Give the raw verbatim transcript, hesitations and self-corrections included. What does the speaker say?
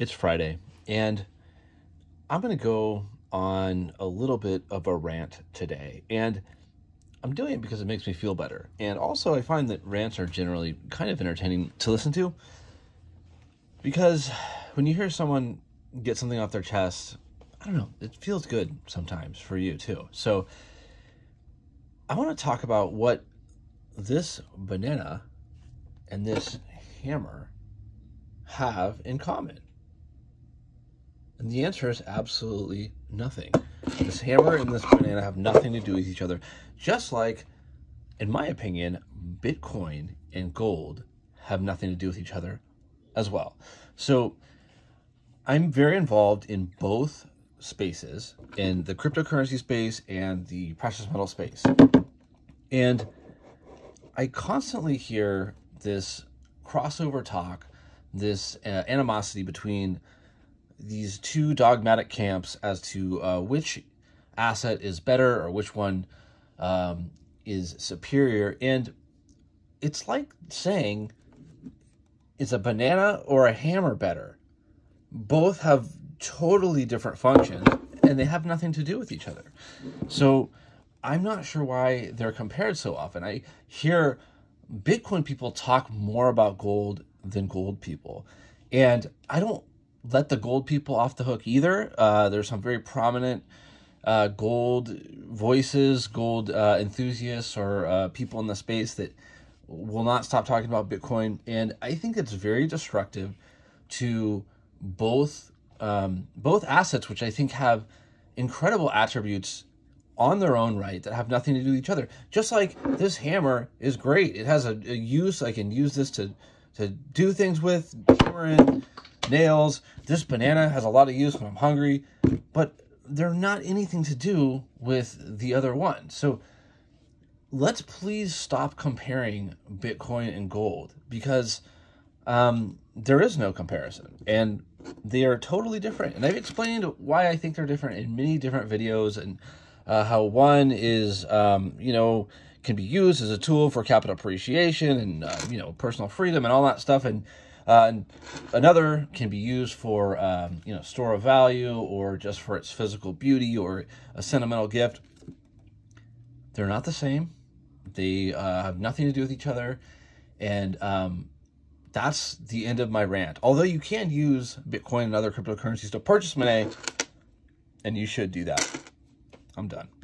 It's Friday, and I'm going to go on a little bit of a rant today. And I'm doing it because it makes me feel better. And also, I find that rants are generally kind of entertaining to listen to, because when you hear someone get something off their chest, I don't know, it feels good sometimes for you too. So I want to talk about what this banana and this hammer have in common. And the answer is absolutely nothing. This hammer and this banana have nothing to do with each other. Just like, in my opinion, Bitcoin and gold have nothing to do with each other as well. So I'm very involved in both spaces, in the cryptocurrency space and the precious metal space. And I constantly hear this crossover talk, this uh, animosity between these two dogmatic camps as to uh, which asset is better or which one um, is superior. And it's like saying, is a banana or a hammer better? Both have totally different functions, and they have nothing to do with each other. So I'm not sure why they're compared so often. I hear Bitcoin people talk more about gold than gold people. And I don't let the gold people off the hook either. Uh, there's some very prominent uh, gold voices, gold uh, enthusiasts, or uh, people in the space that will not stop talking about Bitcoin. And I think it's very destructive to both um, both assets, which I think have incredible attributes on their own right that have nothing to do with each other. Just like this hammer is great. It has a, a use. I can use this to, to do things with, hammer in nails. This banana has a lot of use when I'm hungry, but they're not anything to do with the other one. So let's please stop comparing Bitcoin and gold, because um, there is no comparison and they are totally different. And I've explained why I think they're different in many different videos, and Uh, how one is, um, you know, can be used as a tool for capital appreciation and, uh, you know, personal freedom and all that stuff. And, uh, and another can be used for, um, you know, store of value, or just for its physical beauty, or a sentimental gift. They're not the same. They uh, have nothing to do with each other. And um, that's the end of my rant. Although you can use Bitcoin and other cryptocurrencies to purchase money, and you should do that. I'm done.